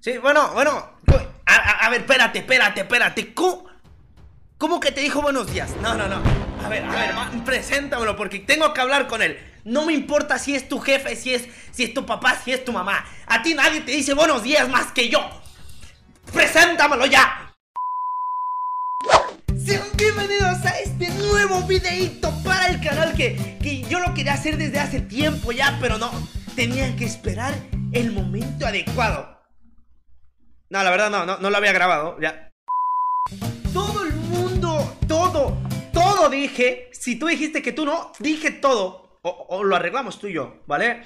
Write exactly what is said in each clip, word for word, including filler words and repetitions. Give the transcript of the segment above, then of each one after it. Sí, bueno, bueno. A, a, a ver, espérate, espérate, espérate. ¿Cómo, ¿Cómo que te dijo buenos días? No, no, no. A ver, a ver, va, preséntamelo porque tengo que hablar con él. No me importa si es tu jefe, si es, si es tu papá, si es tu mamá. A ti nadie te dice buenos días más que yo. ¡Preséntamelo ya! Sean bienvenidos a este nuevo videíto para el canal que, que yo lo quería hacer desde hace tiempo ya, pero no, tenía que esperar el momento adecuado. No, la verdad no, no, no lo había grabado, ya. Todo el mundo, todo, todo dije. Si tú dijiste que tú no, dije todo. O, o lo arreglamos tú y yo, ¿vale?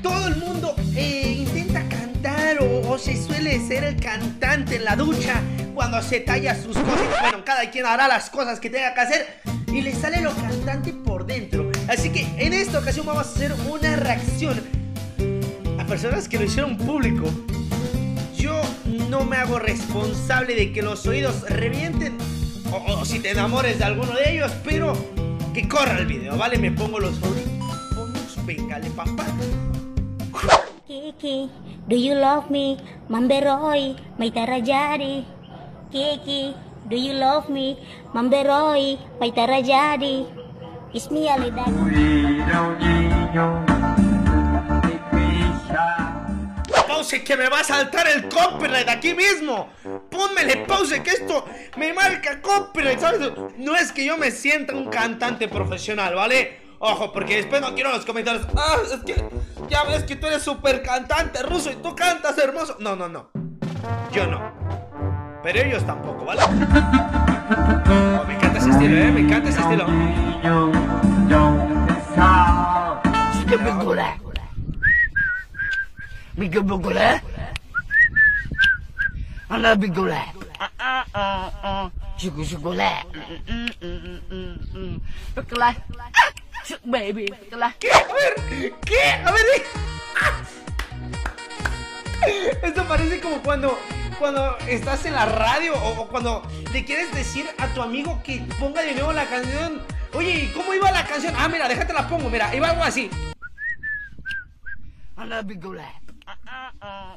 Todo el mundo eh, intenta cantar o, o se suele ser el cantante en la ducha cuando se talla sus cosas. Bueno, cada quien hará las cosas que tenga que hacer y le sale lo cantante por dentro. Así que en esta ocasión vamos a hacer una reacción a personas que lo hicieron público. Yo no me hago responsable de que los oídos revienten o, o si te enamores de alguno de ellos, pero que corra el video, ¿vale? Me pongo los oídos, venga, de papá. Kiki, do you love me? Mamberoi, Maitarajari. Kiki, do you love me? Mamberoi, Maitarajari. Kiss me a little. Pause, que me va a saltar el copyright aquí mismo. Pónmele pause, que esto me marca copyright, ¿sabes? No es que yo me sienta un cantante profesional, ¿vale? Ojo, porque después no quiero los comentarios. Ah, es que ya ves que tú eres súper cantante ruso y tú cantas hermoso. No, no, no. Yo no. Pero ellos tampoco, ¿vale? Oh, me encanta ese estilo, ¿eh? Me encanta ese estilo. Big Bugula, I love Bugula. Ah ah ah, Sugar Sugar. Mm mm mm mm. Bugula, baby, Bugula. ¿Qué? A ver, ¿qué? A ver. Esto parece como cuando, cuando estás en la radio o, o cuando le quieres decir a tu amigo que ponga de nuevo la canción. Oye, ¿y cómo iba la canción? Ah, mira, déjate la pongo. Mira, iba algo así. I love Bugula. Oh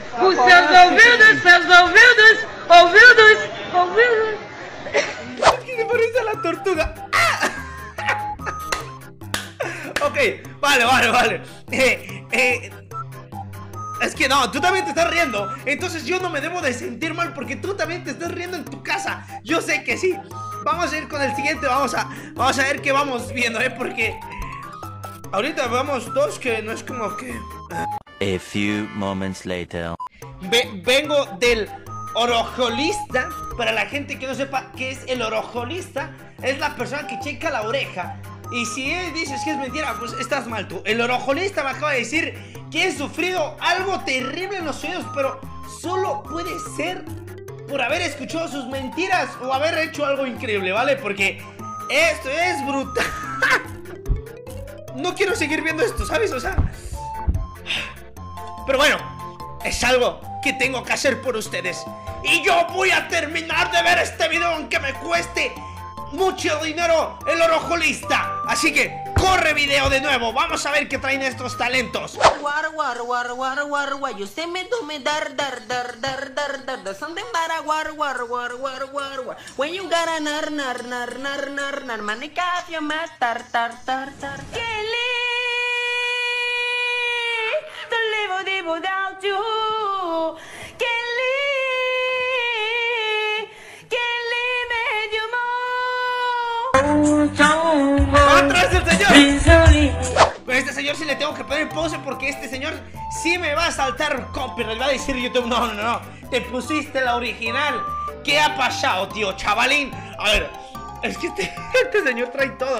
Who sells ovildos, sells ovildos, ovildos, ovildos. ¿Qué se parece a la tortuga? ¡Ah! Ok, vale, vale, vale. Eh, eh. Es que no, tú también te estás riendo. Entonces yo no me debo de sentir mal porque tú también te estás riendo en tu casa. Yo sé que sí. Vamos a ir con el siguiente, vamos a, vamos a ver qué vamos viendo, eh, porque ahorita vamos dos que no es como que... A few moments later. Ve vengo del orojolista. Para la gente que no sepa qué es el orojolista, es la persona que checa la oreja. Y si él dices que es mentira, pues estás mal tú. El orojolista me acaba de decir que he sufrido algo terrible en los oídos, pero solo puede ser por haber escuchado sus mentiras o haber hecho algo increíble, ¿vale? Porque esto es brutal. No quiero seguir viendo esto, ¿sabes? O sea... Pero bueno, es algo que tengo que hacer por ustedes. Y yo voy a terminar de ver este video aunque me cueste mucho dinero el orojolista. Así que corre video de nuevo. Vamos a ver qué traen estos talentos. War war war war war war. Yo se me do me dar dar dar dar dar dar dar. Something bara war war war war war war. When you gotta nar nar nar nar nar nar. Manica yo más tar tar tar tar. Without you, can't live, can't ¡Atrás del señor! Pero a este señor sí le tengo que poner pause, porque este señor sí me va a saltar copyright. Va a decir YouTube, no, no, no, te pusiste la original. ¿Qué ha pasado, tío, chavalín? A ver, es que este, este señor trae todo.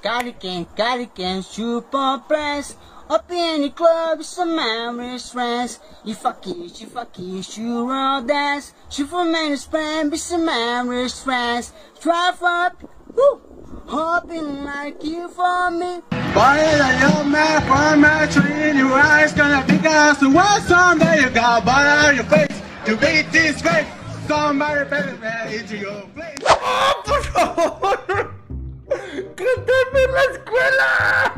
Cada quien, cada quien, super press. Up in the club, some memories, friends. If I kiss, if I kiss, you will dance. She for many friends, be some memories, friends. Drive up, woo, hoping like you for me. Boy, the young man from my tree in your eyes, gonna pick us the one someday. You got blood on your face to beat this race. Somebody better man into your place. ¡Oh, por favor! ¡Cántame en la escuela!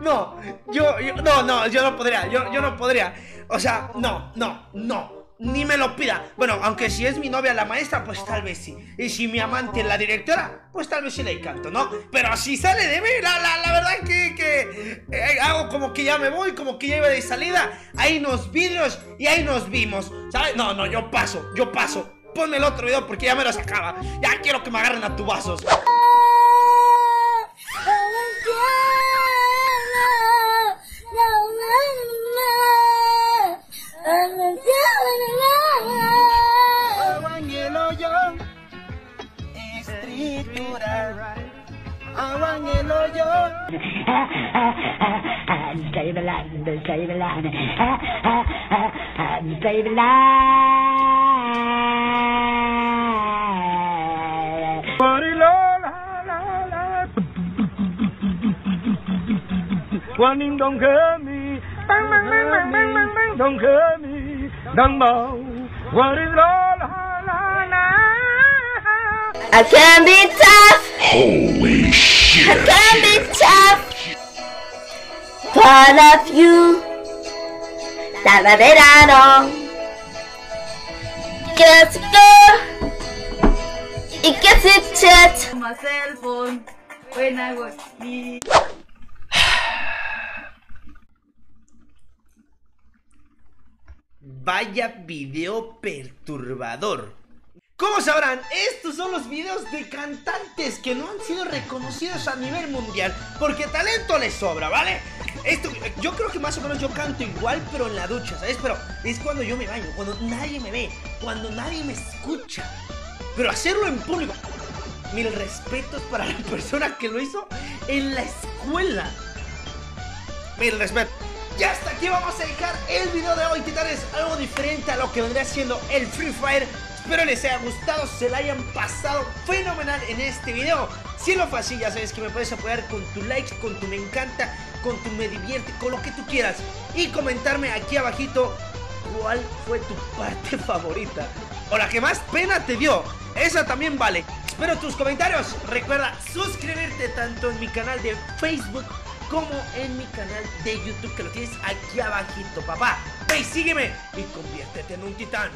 No, yo, yo, no, no, yo no podría, yo, yo no podría. O sea, no, no, no, ni me lo pida. Bueno, aunque si es mi novia la maestra, pues tal vez sí. Y si mi amante es la directora, pues tal vez sí le canto, ¿no? Pero si sale de mí, la, la, la verdad que, que eh, hago como que ya me voy, como que ya iba de salida. Ahí nos vidrios y ahí nos vimos, ¿sabes? No, no, yo paso, yo paso. Ponme el otro video porque ya me lo sacaba. Ya quiero que me agarren a tubazos. Don't hurt me, bang bang bang bang bang bang bang. Don't hurt me, don't know what is all on. I can be tough. Holy shit! I can be tough. Part of you, that I did I know. Get to go, it gets it chat. My cell phone when I was me. Vaya video perturbador. Como sabrán, estos son los videos de cantantes que no han sido reconocidos a nivel mundial, porque talento les sobra, ¿vale? Esto, yo creo que más o menos yo canto igual, pero en la ducha, ¿sabes? Pero es cuando yo me baño, cuando nadie me ve, cuando nadie me escucha. Pero hacerlo en público, mil respetos para la persona que lo hizo en la escuela. Mil respetos. Y hasta aquí vamos a dejar el video de hoy, titanes, algo diferente a lo que vendría siendo el Free Fire. Espero les haya gustado, se la hayan pasado fenomenal en este video. Si lo fue así, ya sabes que me puedes apoyar con tu like, con tu me encanta, con tu me divierte, con lo que tú quieras. Y comentarme aquí abajito cuál fue tu parte favorita o la que más pena te dio, esa también vale. Espero tus comentarios, recuerda suscribirte tanto en mi canal de Facebook como en mi canal de YouTube, que lo tienes aquí abajito, papá. Ve y sígueme y conviértete en un titán.